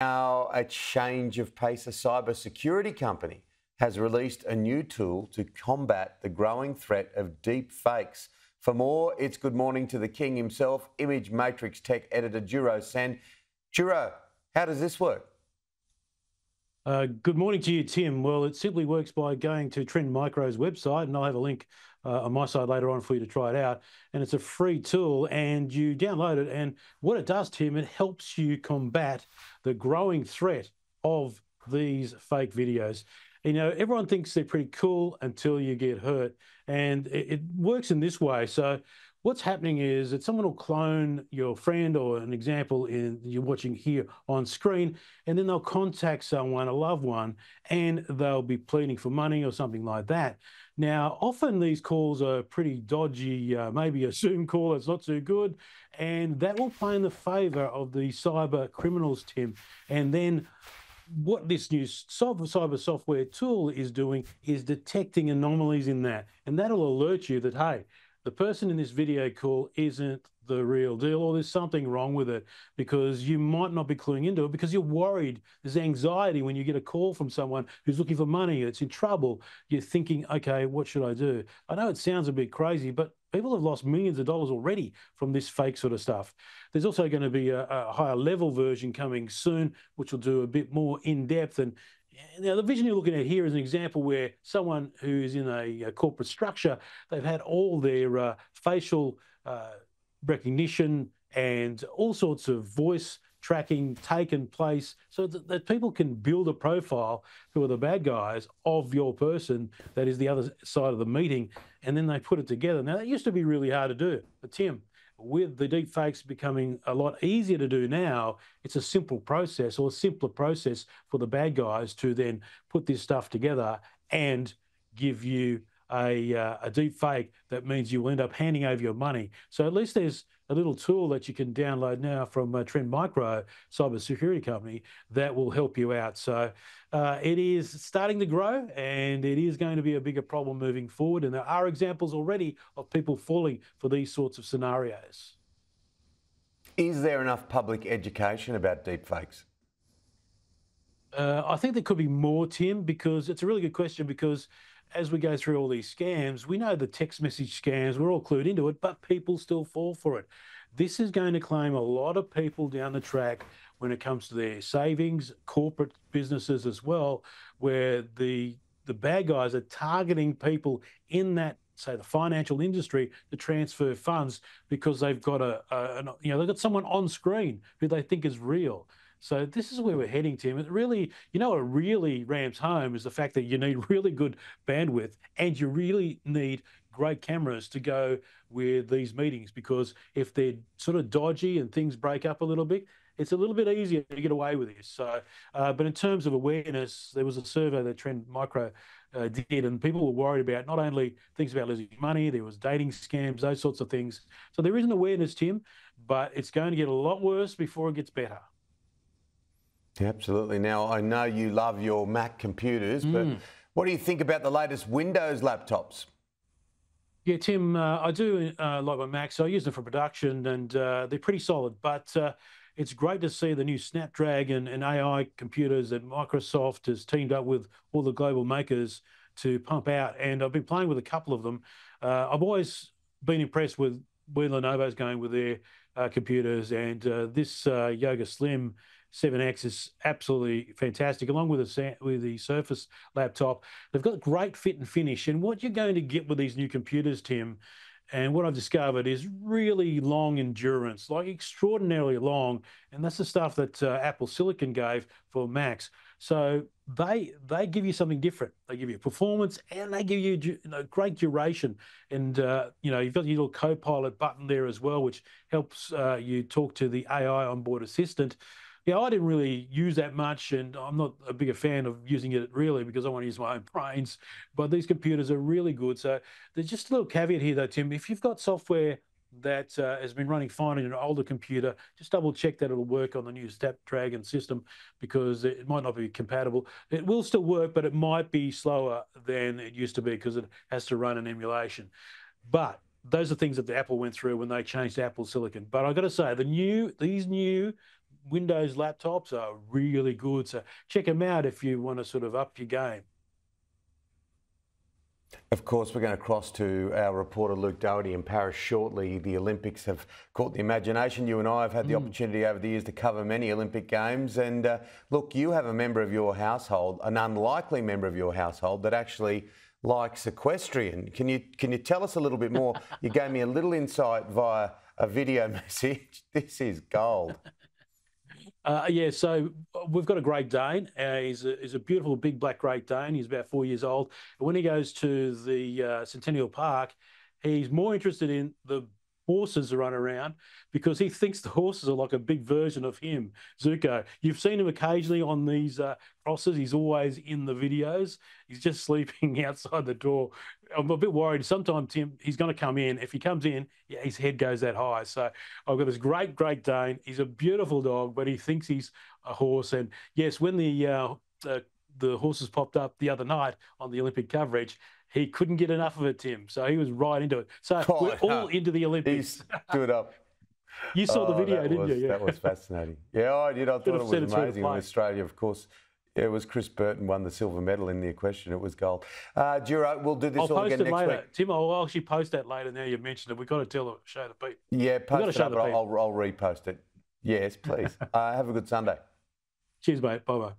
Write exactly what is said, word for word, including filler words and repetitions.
Now, a change of pace. A cybersecurity company has released a new tool to combat the growing threat of deep fakes. For more, it's good morning to the king himself, Image Matrix tech editor Djuro Sen. Djuro, how does this work? Uh, good morning to you, Tim. Well, it simply works by going to Trend Micro's website, and I'll have a link uh, on my side later on for you to try it out. And it's a free tool, and you download it. And what it does, Tim, it helps you combat the growing threat of these fake videos. You know, everyone thinks they're pretty cool until you get hurt, and it, it works in this way. So what's happening is that someone will clone your friend or an example in, you're watching here on screen, and then they'll contact someone, a loved one, and they'll be pleading for money or something like that. Now, often these calls are pretty dodgy, uh, maybe a Zoom call that's not so good, and that will play in the favour of the cyber criminals, Tim. And then what this new cyber software tool is doing is detecting anomalies in that, and that'll alert you that, hey, the person in this video call isn't the real deal, or there's something wrong with it, because you might not be cluing into it because you're worried. There's anxiety when you get a call from someone who's looking for money, that's in trouble. You're thinking, okay, what should I do? I know it sounds a bit crazy, but people have lost millions of dollars already from this fake sort of stuff. There's also going to be a, a higher level version coming soon, which will do a bit more in depth. And now, the vision you're looking at here is an example where someone who's in a, a corporate structure, they've had all their uh, facial uh, recognition and all sorts of voice tracking taken place so that, that people can build a profile, who are the bad guys, of your person that is the other side of the meeting, and then they put it together. Now, that used to be really hard to do, but Tim, with the deep fakes becoming a lot easier to do now, it's a simple process, or a simpler process, for the bad guys to then put this stuff together and give you a, uh, a deep fake that means you will end up handing over your money. So at least there's a little tool that you can download now from uh, Trend Micro, cybersecurity company, that will help you out. So uh, it is starting to grow, and it is going to be a bigger problem moving forward. And there are examples already of people falling for these sorts of scenarios. Is there enough public education about deepfakes? Uh, I think there could be more, Tim, because it's a really good question, because as we go through all these scams, we know the text message scams, we're all clued into it, but people still fall for it. This is going to claim a lot of people down the track when it comes to their savings, corporate businesses as well, where the, the bad guys are targeting people in that, say, the financial industry to transfer funds, because they've got a, a an, you know, they've got someone on screen who they think is real. So this is where we're heading, Tim. It really, you know, what really ramps home is the fact that you need really good bandwidth, and you really need great cameras to go with these meetings, because if they're sort of dodgy and things break up a little bit, it's a little bit easier to get away with this. So, uh, but in terms of awareness, there was a survey that Trend Micro uh, did, and people were worried about not only things about losing money, there was dating scams, those sorts of things. So there is an awareness, Tim, but it's going to get a lot worse before it gets better. Absolutely. Now, I know you love your Mac computers, but mm. what do you think about the latest Windows laptops? Yeah, Tim, uh, I do uh, like my Mac, so I use them for production, and uh, they're pretty solid. But uh, it's great to see the new Snapdragon and A I computers that Microsoft has teamed up with all the global makers to pump out. And I've been playing with a couple of them. Uh, I've always been impressed with where Lenovo's going with their uh, computers, and uh, this uh, Yoga Slim seven X is absolutely fantastic, along with the, with the Surface laptop. They've got great fit and finish. And what you're going to get with these new computers, Tim, and what I've discovered, is really long endurance, like extraordinarily long. And that's the stuff that uh, Apple Silicon gave for Macs. So they they give you something different. They give you performance, and they give you, you know, great duration. And uh, you know, you've got your little Copilot button there as well, which helps uh, you talk to the A I onboard assistant. Yeah, I didn't really use that much, and I'm not a bigger fan of using it really, because I want to use my own brains. But these computers are really good. So there's just a little caveat here, though, Tim. If you've got software that uh, has been running fine on an older computer, just double check that it'll work on the new Snapdragon system, because it might not be compatible. It will still work, but it might be slower than it used to be, because it has to run an emulation. But those are things that the Apple went through when they changed to Apple Silicon. But I've got to say, the new these new Windows laptops are really good. So check them out if you want to sort of up your game. Of course, we're going to cross to our reporter Luke Doherty in Paris shortly. The Olympics have caught the imagination. You and I have had the mm. opportunity over the years to cover many Olympic Games. And uh, look, you have a member of your household, an unlikely member of your household, that actually likes equestrian. Can you, can you tell us a little bit more? You gave me a little insight via a video message. This is gold. Uh, yeah, so we've got a Great Dane. Uh, he's, a, he's a beautiful big black Great Dane. He's about four years old. And when he goes to the uh, Centennial Park, he's more interested in the horses that run around because he thinks the horses are like a big version of him, Zuko. You've seen him occasionally on these uh, crosses. He's always in the videos. He's just sleeping outside the door. I'm a bit worried. Sometimes, Tim, he's going to come in. If he comes in, yeah, his head goes that high. So I've got this great, great Dane. He's a beautiful dog, but he thinks he's a horse. And, yes, when the, uh, the, the horses popped up the other night on the Olympic coverage, he couldn't get enough of it, Tim. So he was right into it. So oh, we're no. all into the Olympics. He stood up. You saw oh, the video, didn't was, you? Yeah. That was fascinating. Yeah, I did. I Should thought it was amazing in Australia, of course. It was Chris Burton won the silver medal in the equests. It was gold. Uh, Djuro, we'll do this I'll all again next later. week. Tim, I'll actually post that later now you mentioned it. We've got to tell them, show the people. Yeah, post it up, but I'll, I'll repost it. Yes, please. uh, have a good Sunday. Cheers, mate. Bye-bye.